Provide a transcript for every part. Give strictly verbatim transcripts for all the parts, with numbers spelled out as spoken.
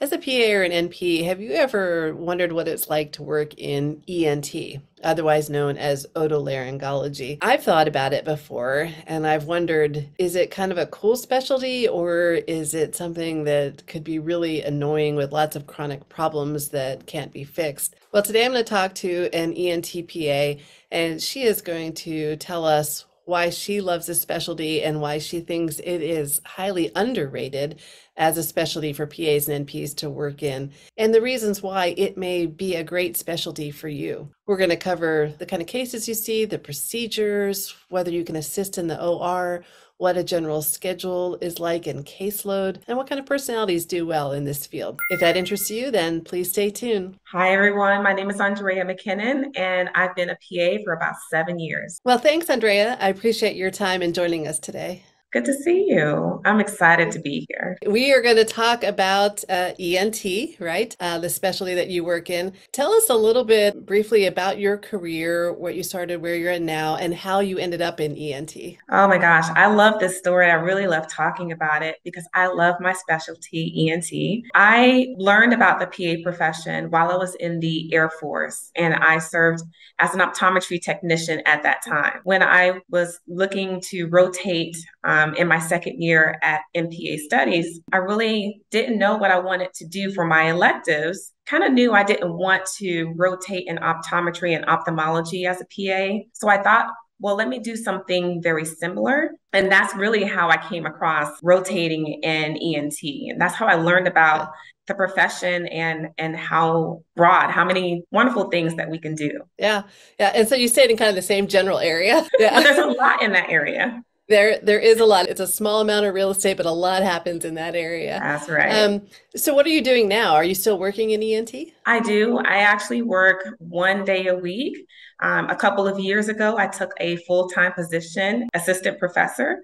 As a P A or an N P, have you ever wondered what it's like to work in E N T, otherwise known as otolaryngology? I've thought about it before, and I've wondered, is it kind of a cool specialty, or is it something that could be really annoying with lots of chronic problems that can't be fixed? Well, today I'm going to talk to an E N T P A, and she is going to tell us why she loves this specialty and why she thinks it is highly underrated as a specialty for P As and N Ps to work in, and the reasons why it may be a great specialty for you. We're going to cover the kind of cases you see, the procedures, whether you can assist in the O R, what a general schedule is like in caseload, and what kind of personalities do well in this field. If that interests you, then please stay tuned. Hi, everyone. My name is Andrea McKinnon, and I've been a P A for about seven years. Well, thanks, Andrea. I appreciate your time and joining us today. Good to see you. I'm excited to be here. We are going to talk about uh, E N T, right? Uh, the specialty that you work in. Tell us a little bit briefly about your career, what you started, where you're at now, and how you ended up in E N T. Oh my gosh, I love this story. I really love talking about it because I love my specialty, E N T. I learned about the P A profession while I was in the Air Force, and I served as an optometry technician at that time. When I was looking to rotate um, Um, in my second year at M P A studies, I really didn't know what I wanted to do for my electives. Kind of knew I didn't want to rotate in optometry and ophthalmology as a P A. So I thought, well, let me do something very similar. And that's really how I came across rotating in E N T. And that's how I learned about the profession and and how broad, how many wonderful things that we can do. Yeah. Yeah. And so you stayed in kind of the same general area. Yeah. But there's a lot in that area. There, there is a lot. It's a small amount of real estate, but a lot happens in that area. That's right. Um, so what are you doing now? Are you still working in E N T? I do. I actually work one day a week. Um, a couple of years ago, I took a full-time position, assistant professor,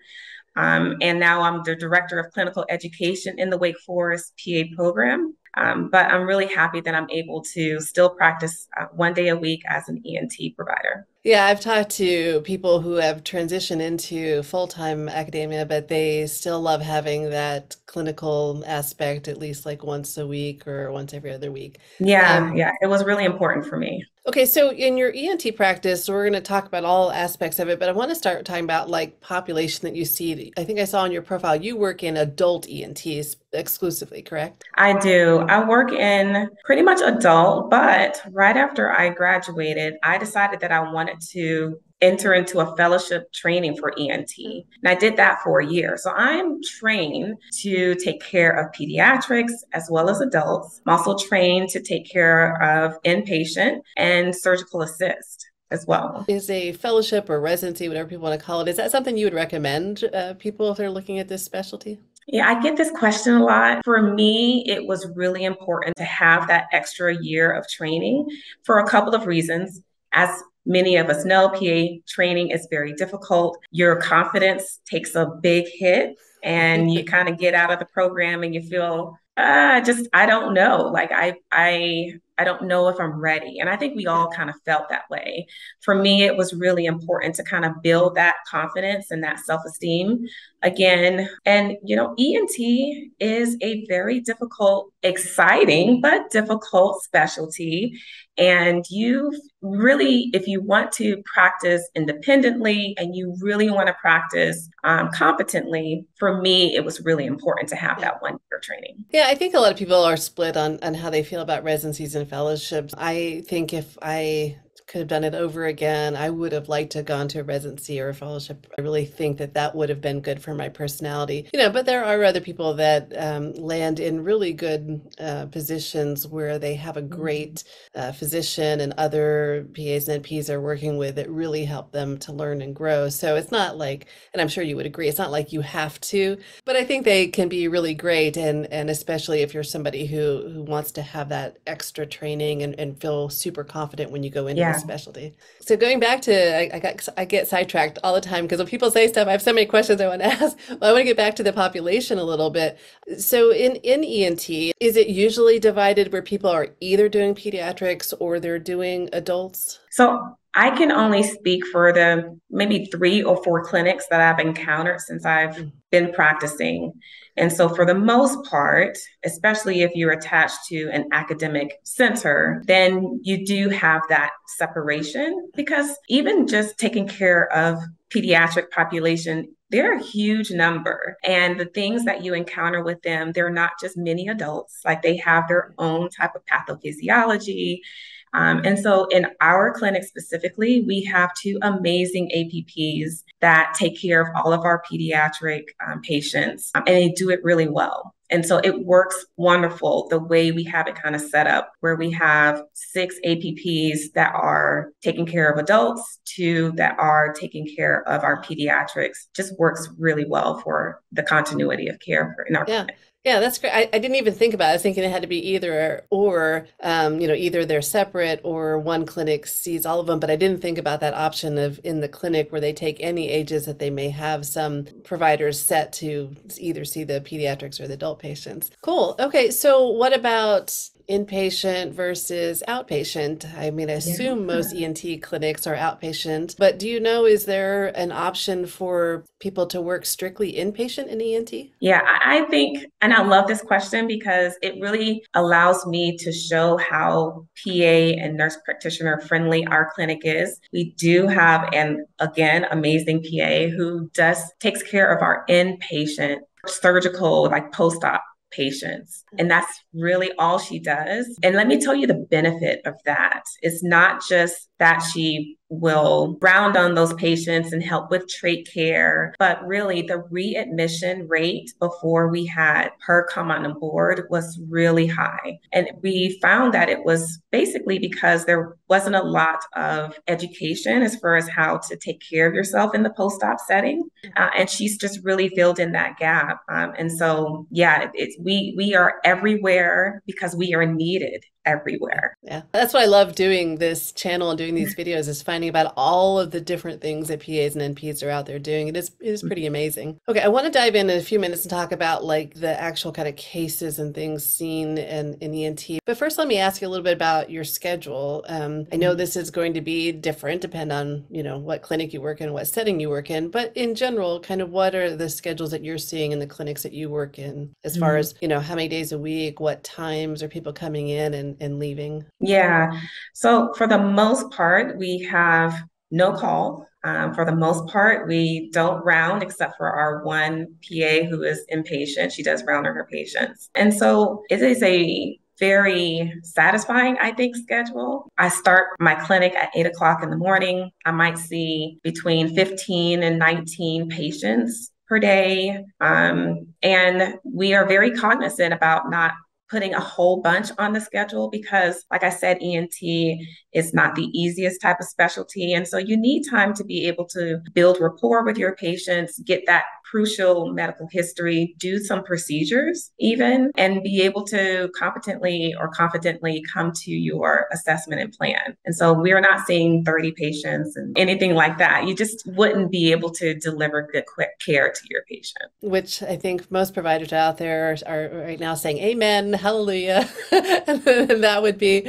um, and now I'm the director of clinical education in the Wake Forest P A program. Um, but I'm really happy that I'm able to still practice uh, one day a week as an E N T provider. Yeah, I've talked to people who have transitioned into full-time academia, but they still love having that clinical aspect at least like once a week or once every other week. Yeah, um, yeah, it was really important for me. Okay, so in your E N T practice, we're going to talk about all aspects of it, but I want to start talking about like population that you see. I think I saw on your profile, you work in adult E N Ts exclusively, correct? I do. I work in pretty much adult, but right after I graduated, I decided that I wanted to enter into a fellowship training for E N T. And I did that for a year. So I'm trained to take care of pediatrics as well as adults. I'm also trained to take care of inpatient and surgical assist as well. Is a fellowship or residency, whatever people want to call it, is that something you would recommend uh, people if they're looking at this specialty? Yeah, I get this question a lot. For me, it was really important to have that extra year of training for a couple of reasons. As many of us know, P A training is very difficult. Your confidence takes a big hit and you kind of get out of the program and you feel, uh, just, I don't know. Like I, I, I don't know if I'm ready. And I think we all kind of felt that way. For me, it was really important to kind of build that confidence and that self-esteem again. And, you know, E N T is a very difficult, exciting, but difficult specialty. And you really, if you want to practice independently and you really want to practice um, competently, for me, it was really important to have that one year training. Yeah, I think a lot of people are split on, on how they feel about residencies and fellowships. I think if I could have done it over again, I would have liked to have gone to a residency or a fellowship. I really think that that would have been good for my personality. You know, but there are other people that um, land in really good uh, positions where they have a great uh, physician and other P As and N Ps are working with that really help them to learn and grow. So it's not like, and I'm sure you would agree, it's not like you have to, but I think they can be really great. And, and especially if you're somebody who, who wants to have that extra training and, and feel super confident when you go into yeah. specialty. So going back to, I, I, got, I get sidetracked all the time because when people say stuff, I have so many questions I want to ask. Well, I want to get back to the population a little bit. So in, in E N T, is it usually divided where people are either doing pediatrics or they're doing adults? So I can only speak for the maybe three or four clinics that I've encountered since I've been practicing. And so for the most part, especially if you're attached to an academic center, then you do have that separation, because even just taking care of pediatric population, they're a huge number. And the things that you encounter with them, they're not just many adults, like they have their own type of pathophysiology. Um, and so in our clinic specifically, we have two amazing A P Ps that take care of all of our pediatric um, patients, um, and they do it really well. And so it works wonderful the way we have it kind of set up, where we have six A P Ps that are taking care of adults, two that are taking care of our pediatrics. Just works really well for the continuity of care in our clinic. Yeah, that's great. I, I didn't even think about it. I was thinking it had to be either or, um, you know, either they're separate or one clinic sees all of them. But I didn't think about that option of in the clinic where they take any ages, that they may have some providers set to either see the pediatrics or the adult patients. Cool. Okay. So what about inpatient versus outpatient? I mean, I assume yeah. most E N T clinics are outpatient, but do you know, is there an option for people to work strictly inpatient in E N T? Yeah, I think, and I love this question because it really allows me to show how P A and nurse practitioner friendly our clinic is. We do have an, again, amazing P A who does, takes care of our inpatient surgical, like post-op patients. And that's really all she does. And let me tell you the benefit of that. It's not just that she will round on those patients and help with trait care, but really the readmission rate before we had her come on board was really high. And we found that it was basically because there wasn't a lot of education as far as how to take care of yourself in the post-op setting. Uh, and she's just really filled in that gap. Um, and so, yeah, it's, we, we are everywhere because we are needed everywhere. Yeah. That's what I love doing this channel and doing these videos, is finding about all of the different things that P As and N Ps are out there doing. It is, it is pretty amazing. Okay. I want to dive in in a few minutes and talk about like the actual kind of cases and things seen in, in E N T. But first, let me ask you a little bit about your schedule. Um, I know this is going to be different, depend on, you know, what clinic you work in, what setting you work in, but in general, kind of what are the schedules that you're seeing in the clinics that you work in, as far as, you know, how many days a week, what times are people coming in and and leaving? Yeah. So for the most part, we have no call. Um, for the most part, we don't round except for our one P A who is inpatient. She does round on her patients. And so it is a very satisfying, I think, schedule. I start my clinic at eight o'clock in the morning. I might see between fifteen and nineteen patients per day. Um, and we are very cognizant about not putting a whole bunch on the schedule because, like I said, E N T is not the easiest type of specialty. And so you need time to be able to build rapport with your patients, get that crucial medical history, do some procedures even, and be able to competently or confidently come to your assessment and plan. And so we're not seeing thirty patients and anything like that. You just wouldn't be able to deliver good quick care to your patient. Which I think most providers out there are right now saying, amen, hallelujah. And that would be,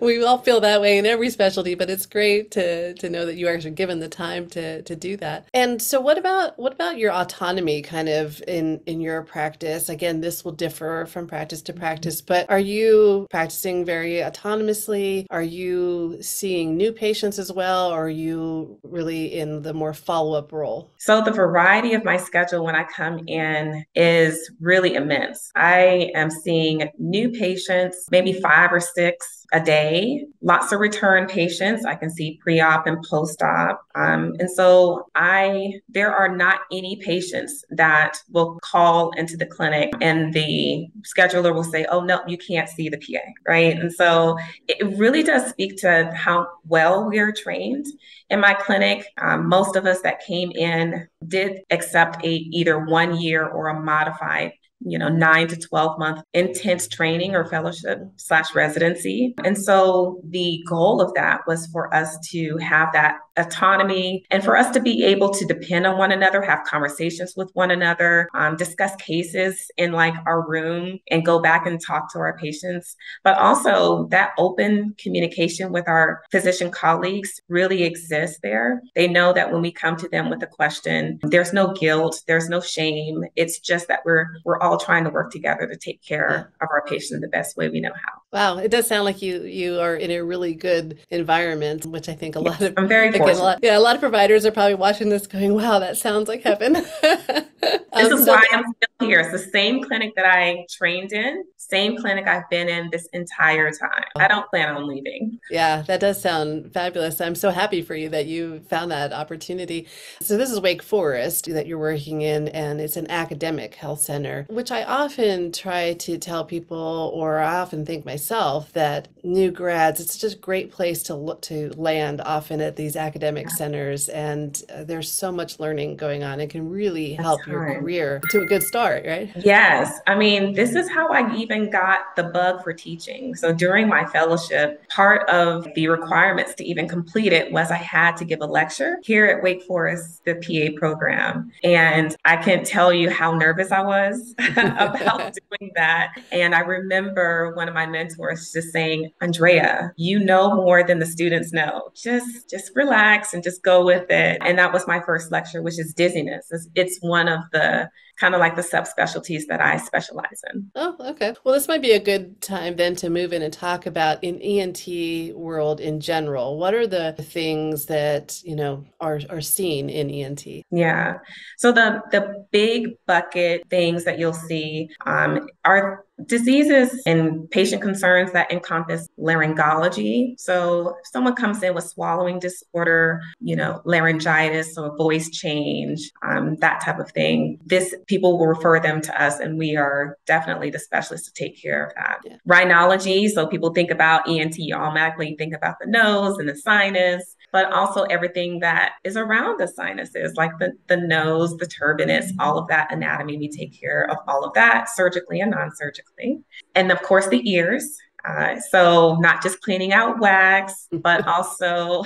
we all feel that way in every specialty, but it's great to, to know that you are actually given the time to, to do that. And so what about, what about your autonomy? autonomy kind of in, in your practice? Again, this will differ from practice to practice, but are you practicing very autonomously? Are you seeing new patients as well? Or are you really in the more follow-up role? So the variety of my schedule when I come in is really immense. I am seeing new patients, maybe five or six a day, lots of return patients. I can see pre-op and post-op. Um, and so I, there are not any patients that will call into the clinic and the scheduler will say, oh, no, you can't see the P A, right? And so it really does speak to how well we are trained in my clinic. Um, most of us that came in did accept a either one year or a modified you know, nine to twelve month intense training or fellowship slash residency. And so the goal of that was for us to have that autonomy and for us to be able to depend on one another, have conversations with one another, um, discuss cases in like our room and go back and talk to our patients. But also that open communication with our physician colleagues really exists there. They know that when we come to them with a question, there's no guilt, there's no shame. It's just that we're, we're all trying to work together to take care of our patient the best way we know how. Wow. It does sound like you, you are in a really good environment, which I think a yes, lot of, I'm very fortunate. A lot, yeah, a lot of providers are probably watching this going, wow, that sounds like heaven. This is why I'm still here. It's the same clinic that I trained in, same clinic I've been in this entire time. I don't plan on leaving. Yeah, that does sound fabulous. I'm so happy for you that you found that opportunity. So this is Wake Forest that you're working in, and it's an academic health center, which I often try to tell people, or I often think myself, that new grads, it's just a great place to look to land often at these academic centers. And uh, there's so much learning going on. It can really help That's your hard. career to a good start, right? Yes. I mean, this is how I even got the bug for teaching. So during my fellowship, part of the requirements to even complete it was I had to give a lecture here at Wake Forest, the P A program. And I can't tell you how nervous I was about doing that. And I remember one of my mentors just saying, Andrea, you know more than the students know. Just, just relax and just go with it. And that was my first lecture, which is dizziness. It's, it's one of the kind of like the subspecialties that I specialize in. Oh, okay. Well, this might be a good time then to move in and talk about in E N T world in general. What are the things that, you know, are, are seen in E N T? Yeah. So the, the big bucket things that you'll see um, are diseases and patient concerns that encompass laryngology. So if someone comes in with swallowing disorder, you know, laryngitis or voice change, um, that type of thing, this people will refer them to us, and we are definitely the specialists to take care of that. Yeah. Rhinology. So people think about E N T, you automatically think about the nose and the sinus, but also everything that is around the sinuses, like the, the nose, the turbinates, all of that anatomy. We take care of all of that surgically and non-surgically. And of course, the ears. Uh, so not just cleaning out wax, but also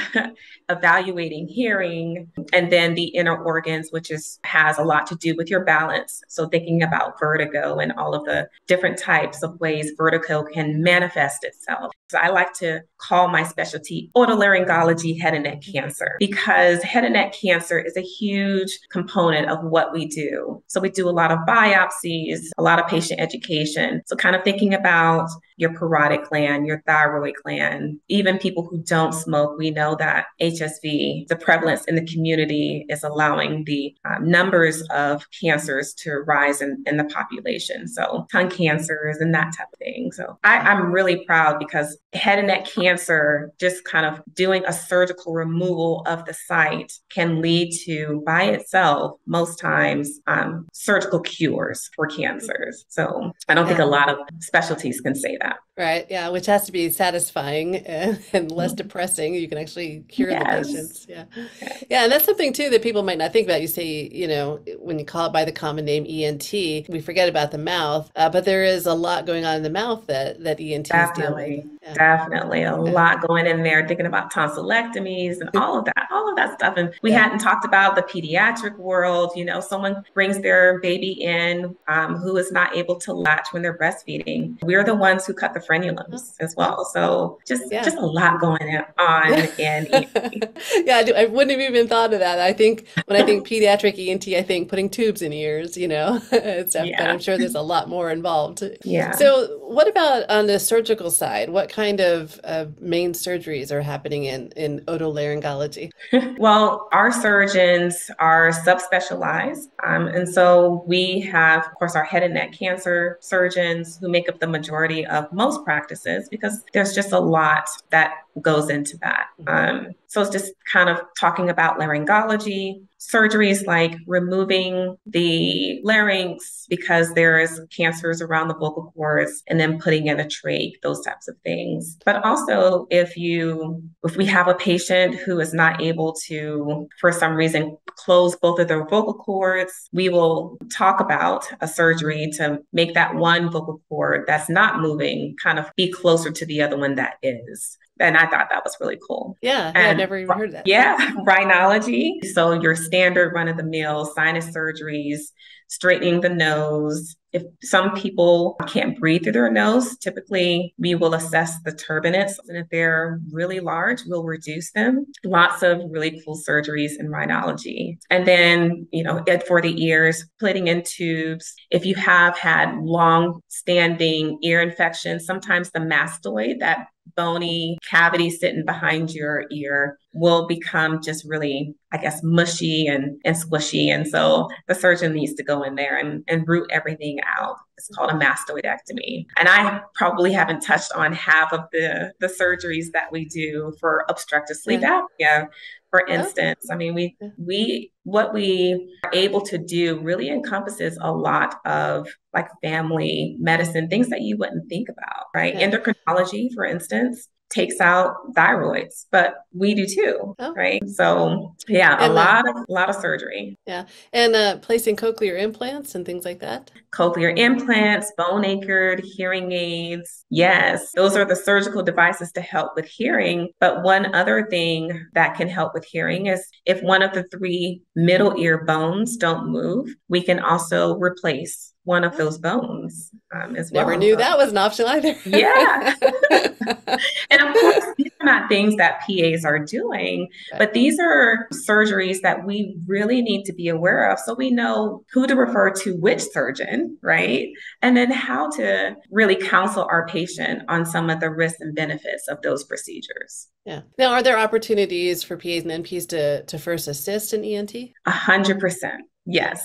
evaluating hearing, and then the inner organs, which is has a lot to do with your balance. So thinking about vertigo and all of the different types of ways vertigo can manifest itself. So I like to call my specialty otolaryngology head and neck cancer, because head and neck cancer is a huge component of what we do. So we do a lot of biopsies, a lot of patient education. So kind of thinking about your parotid gland, your thyroid gland, even people who don't smoke, we know that H S V, the prevalence in the community is allowing the uh, numbers of cancers to rise in, in the population. So tongue cancers and that type of thing. So I, I'm really proud, because head and neck cancer, just kind of doing a surgical removal of the site can lead to, by itself, most times, um, surgical cures for cancers. So I don't think a lot of specialties can say that. Right. Yeah. Which has to be satisfying and, and less depressing. You can actually cure yes. the patients. Yeah. Yeah. And that's something too, that people might not think about. You say, you know, when you call it by the common name E N T, we forget about the mouth, uh, but there is a lot going on in the mouth that, that E N T definitely, is dealing with. Yeah. Definitely. A yeah. lot going in there, thinking about tonsillectomies and all of that, all of that stuff. And we yeah. hadn't talked about the pediatric world. You know, someone brings their baby in um, who is not able to latch when they're breastfeeding. We're the ones who cut the frenulums as well. So just yeah. just a lot going on. And yeah, I, do. I wouldn't have even thought of that. I think when I think pediatric E N T, I think putting tubes in ears, you know, stuff, yeah. but I'm sure there's a lot more involved. Yeah. So what about on the surgical side? What kind of uh, main surgeries are happening in, in otolaryngology? Well, our surgeons are subspecialized. Um, and so we have, of course, our head and neck cancer surgeons who make up the majority of most practices, because there's just a lot that goes into that. Um, so it's just kind of talking about laryngology, surgeries like removing the larynx because there's cancers around the vocal cords, and then putting in a trach, those types of things. But also if you, if we have a patient who is not able to, for some reason, close both of their vocal cords, we will talk about a surgery to make that one vocal cord that's not moving kind of be closer to the other one that is. And I thought that was really cool. Yeah, yeah, I never even heard that. Yeah, rhinology. So your standard run-of-the-mill sinus surgeries, straightening the nose. If some people can't breathe through their nose, typically we will assess the turbinates. And if they're really large, we'll reduce them. Lots of really cool surgeries in rhinology. And then, you know, for the ears, splitting in tubes. If you have had long-standing ear infections, sometimes the mastoid, that bony cavity sitting behind your ear, will become just really, I guess, mushy and, and squishy. And so the surgeon needs to go in there and, and root everything out. It's called a mastoidectomy. And I probably haven't touched on half of the, the surgeries that we do for obstructive sleep apnea. Yeah. For instance, I mean, we, we, what we are able to do really encompasses a lot of like family medicine, things that you wouldn't think about, right? Okay. Endocrinology, for instance, takes out thyroids, but we do too, oh. right? So yeah, and a lot of, a lot of surgery. Yeah. And uh, placing cochlear implants and things like that. Cochlear implants, bone anchored, hearing aids. Yes. Those are the surgical devices to help with hearing. But one other thing that can help with hearing is if one of the three middle ear bones don't move, we can also replace one of those bones um, as well. Never knew that was an option either. Yeah. And of course, these are not things that P As are doing, but these are surgeries that we really need to be aware of. So we know who to refer to which surgeon, right? And then how to really counsel our patient on some of the risks and benefits of those procedures. Yeah. Now, are there opportunities for P As and N Ps to, to first assist in E N T? A hundred percent. Yes.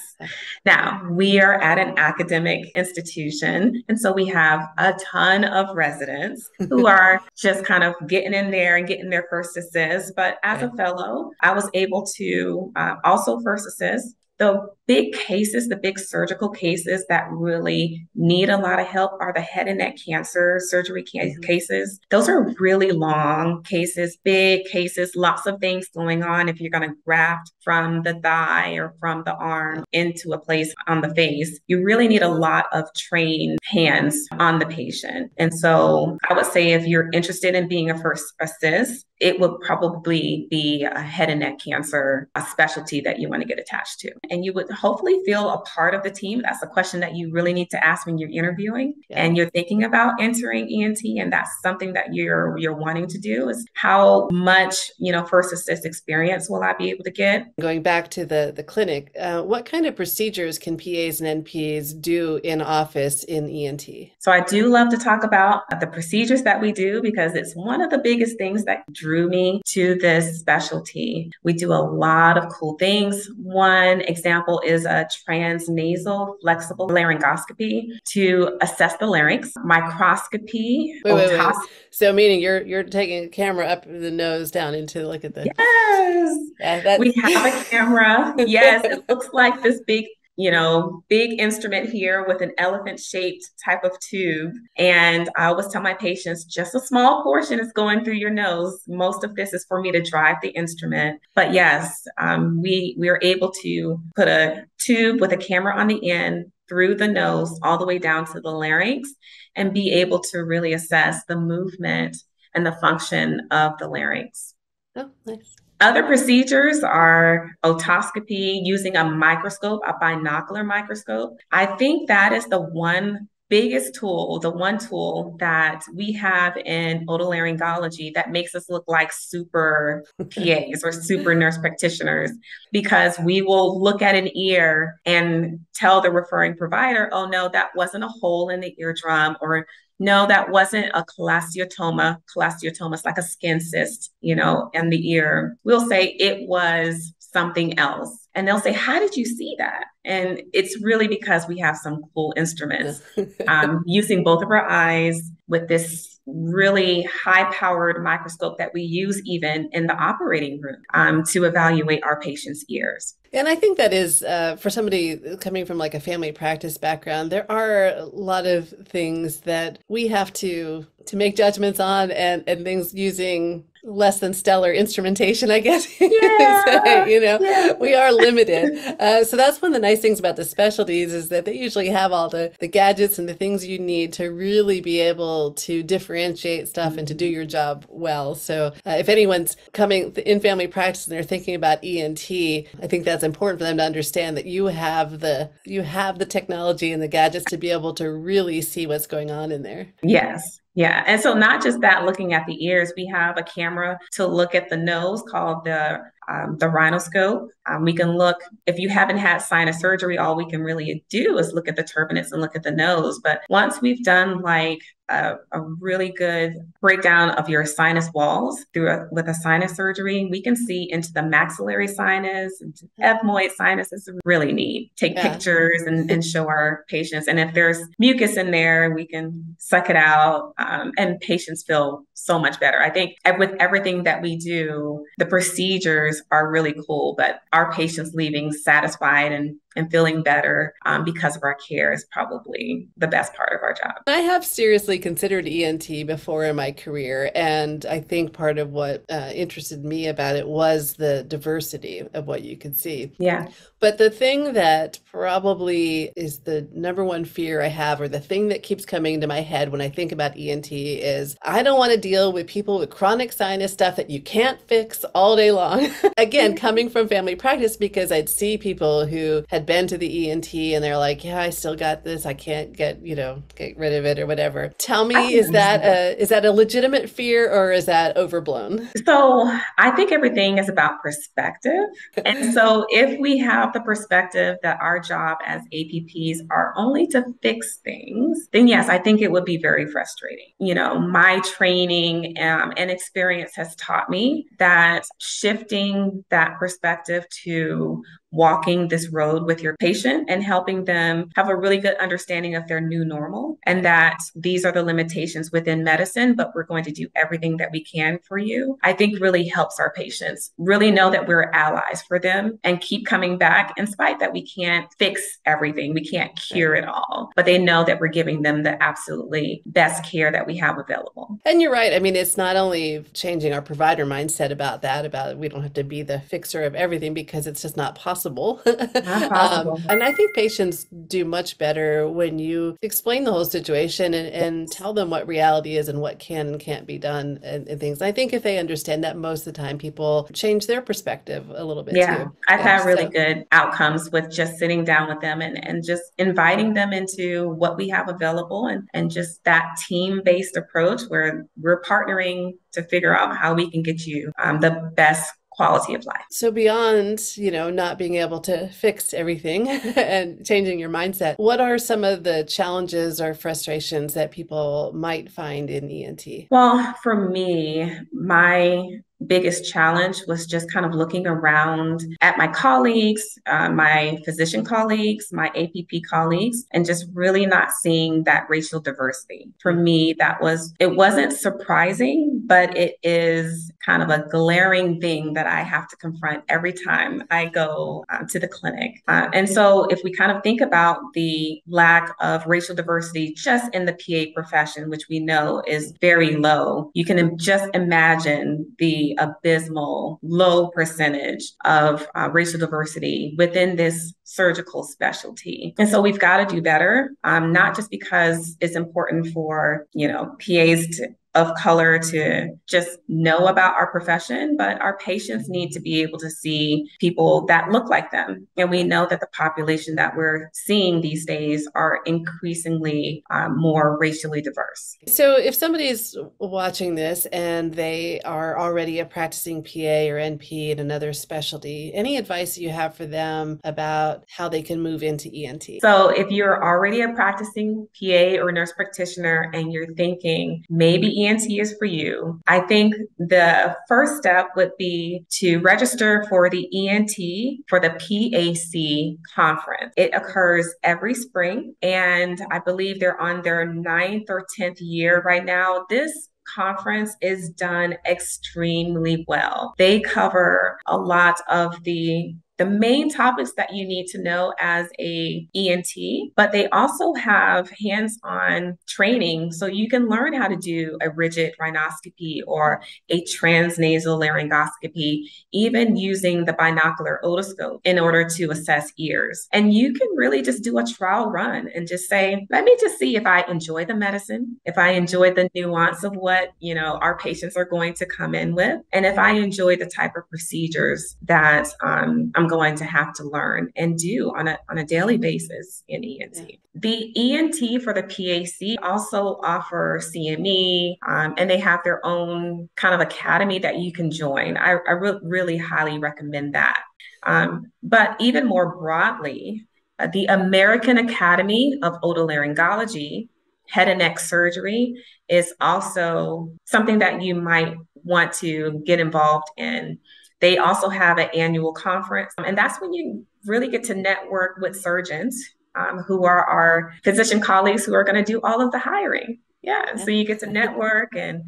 Now, we are at an academic institution, and so we have a ton of residents who are just kind of getting in there and getting their first assist. But as a fellow, I was able to uh, also first assist. The big cases, the big surgical cases that really need a lot of help are the head and neck cancer surgery case- cases. Those are really long cases, big cases, lots of things going on. If you're going to graft from the thigh or from the arm into a place on the face, you really need a lot of trained hands on the patient. And so I would say if you're interested in being a first assist, it would probably be a head and neck cancer, a specialty that you want to get attached to. And you would hopefully feel a part of the team. That's a question that you really need to ask when you're interviewing yeah. and you're thinking about entering E N T. And that's something that you're you're wanting to do is how much, you know, first assist experience will I be able to get? Going back to the, the clinic, uh, what kind of procedures can P As and N Ps do in office in E N T? So I do love to talk about the procedures that we do because it's one of the biggest things that drew me to this specialty. We do a lot of cool things. One example is a transnasal flexible laryngoscopy to assess the larynx, microscopy. Wait, wait, wait. So meaning you're you're taking a camera up the nose down into look at the yes. Yeah, that... We have a camera. Yes, it looks like this big, you know, big instrument here with an elephant shaped type of tube. And I always tell my patients, just a small portion is going through your nose. Most of this is for me to drive the instrument. But yes, um, we, we are able to put a tube with a camera on the end through the nose all the way down to the larynx and be able to really assess the movement and the function of the larynx. Oh, nice. Other procedures are otoscopy using a microscope, a binocular microscope. I think that is the one biggest tool, the one tool that we have in otolaryngology that makes us look like super P As or super nurse practitioners, because we will look at an ear and tell the referring provider, oh, no, that wasn't a hole in the eardrum, or no, that wasn't a cholesteatoma. Cholesteatoma is like a skin cyst, you know, in the ear. We'll say it was something else. And they'll say, how did you see that? And it's really because we have some cool instruments um, using both of our eyes with this really high-powered microscope that we use even in the operating room um, to evaluate our patients' ears. And I think that is, uh, for somebody coming from like a family practice background, there are a lot of things that we have to to make judgments on and, and things using less than stellar instrumentation, I guess. Yeah. you know, yeah. We are limited. Uh, so that's one of the nice things about the specialties is that they usually have all the, the gadgets and the things you need to really be able to differentiate stuff mm-hmm. and to do your job well. So uh, if anyone's coming in family practice and they're thinking about E N T, I think that's important for them to understand that you have the, you have the technology and the gadgets to be able to really see what's going on in there. Yes. Yeah. And so not just that, looking at the ears, we have a camera to look at the nose called the um, the rhinoscope. Um, we can look, if you haven't had sinus surgery, all we can really do is look at the turbinates and look at the nose. But once we've done like a, a really good breakdown of your sinus walls through a, with a sinus surgery, we can see into the maxillary sinus, into ethmoid sinus. It's really neat. Take yeah. pictures and, and show our patients. And if there's mucus in there, we can suck it out. Um, and patients feel so much better. I think with everything that we do, the procedures are really cool, but our patients leaving satisfied and and feeling better um, because of our care is probably the best part of our job. I have seriously considered E N T before in my career. And I think part of what uh, interested me about it was the diversity of what you could see. Yeah. But the thing that probably is the number one fear I have, or the thing that keeps coming into my head when I think about E N T, is I don't want to deal with people with chronic sinus stuff that you can't fix all day long. Again, coming from family practice, because I'd see people who had been to the E N T and they're like, yeah, I still got this. I can't get, you know, get rid of it or whatever. Tell me, is that a, is that a legitimate fear or is that overblown? So I think everything is about perspective. And so if we have the perspective that our job as A P Ps are only to fix things, then yes, I think it would be very frustrating. You know, my training um, and experience has taught me that shifting that perspective to walking this road with your patient and helping them have a really good understanding of their new normal, and that these are the limitations within medicine, but we're going to do everything that we can for you, I think really helps our patients really know that we're allies for them and keep coming back in spite that we can't fix everything. We can't cure it all, but they know that we're giving them the absolutely best care that we have available. And you're right. I mean, it's not only changing our provider mindset about that, about we don't have to be the fixer of everything, because it's just not possible. Not possible. um, and I think patients do much better when you explain the whole situation and, and tell them what reality is and what can and can't be done and, and things. I think if they understand that, most of the time people change their perspective a little bit. Yeah, too. I've yeah, had so. really good outcomes with just sitting down with them and, and just inviting them into what we have available, and, and just that team-based approach where we're partnering to figure out how we can get you um, the best quality of life. So beyond, you know, not being able to fix everything and changing your mindset, what are some of the challenges or frustrations that people might find in E N T? Well, for me, my biggest challenge was just kind of looking around at my colleagues, uh, my physician colleagues, my A P P colleagues, and just really not seeing that racial diversity. For me, that was, it wasn't surprising, but it is kind of a glaring thing that I have to confront every time I go uh, to the clinic. Uh, and so if we kind of think about the lack of racial diversity just in the P A profession, which we know is very low, you can just imagine the abysmal low percentage of uh, racial diversity within this surgical specialty. And so we've got to do better, um, not just because it's important for, you know, P As to of color to just know about our profession, but our patients need to be able to see people that look like them. And we know that the population that we're seeing these days are increasingly um, more racially diverse. So if somebody's watching this and they are already a practicing P A or N P in another specialty, any advice you have for them about how they can move into E N T? So if you're already a practicing P A or nurse practitioner and you're thinking maybe E N T is for you. I think the first step would be to register for the E N T for the P A C conference. It occurs every spring, and I believe they're on their ninth or tenth year right now. This conference is done extremely well. They cover a lot of the the main topics that you need to know as a E N T, but they also have hands-on training so you can learn how to do a rigid rhinoscopy or a transnasal laryngoscopy, even using the binocular otoscope in order to assess ears. And you can really just do a trial run and just say, let me just see if I enjoy the medicine, if I enjoy the nuance of what, you know, our patients are going to come in with, and if I enjoy the type of procedures that um, I'm going to have to learn and do on a on a daily basis in E N T. Yeah. The E N T for the P A C also offer C M E, um, and they have their own kind of academy that you can join. I, I re- really highly recommend that. Um, but even more broadly, uh, the American Academy of Otolaryngology, Head and Neck Surgery is also something that you might want to get involved in. They also have an annual conference, and that's when you really get to network with surgeons um, who are our physician colleagues who are going to do all of the hiring. Yeah, so you get to network and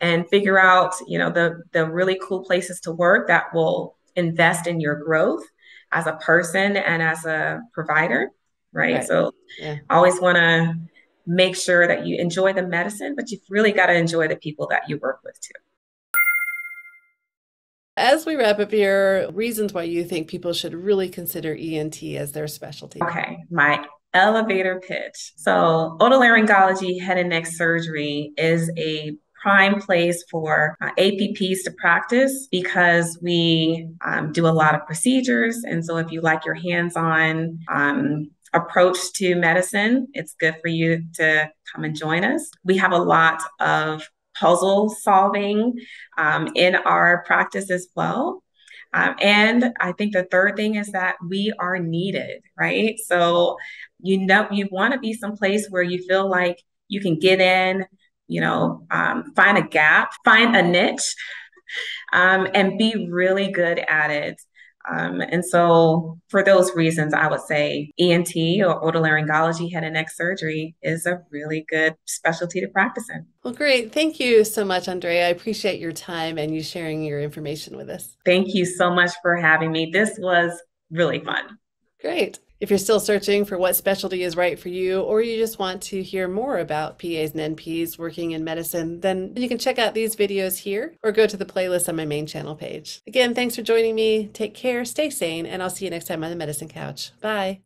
and figure out, you know, the the really cool places to work that will invest in your growth as a person and as a provider, right? right. So yeah. Always want to make sure that you enjoy the medicine, but you've really got to enjoy the people that you work with too. As we wrap up here, reasons why you think people should really consider E N T as their specialty. Okay, my elevator pitch. So otolaryngology head and neck surgery is a prime place for uh, A P Ps to practice because we um, do a lot of procedures. And so if you like your hands-on um, approach to medicine, it's good for you to come and join us. We have a lot of puzzle solving um, in our practice as well. Um, and I think the third thing is that we are needed, right? So, you know, you want to be someplace where you feel like you can get in, you know, um, find a gap, find a niche, um, and be really good at it. Um, and so for those reasons, I would say E N T or otolaryngology head and neck surgery is a really good specialty to practice in. Well, great. Thank you so much, Andrea. I appreciate your time and you sharing your information with us. Thank you so much for having me. This was really fun. Great. If you're still searching for what specialty is right for you, or you just want to hear more about P As and N Ps working in medicine, then you can check out these videos here or go to the playlist on my main channel page. Again, thanks for joining me. Take care, stay sane, and I'll see you next time on The Medicine Couch. Bye.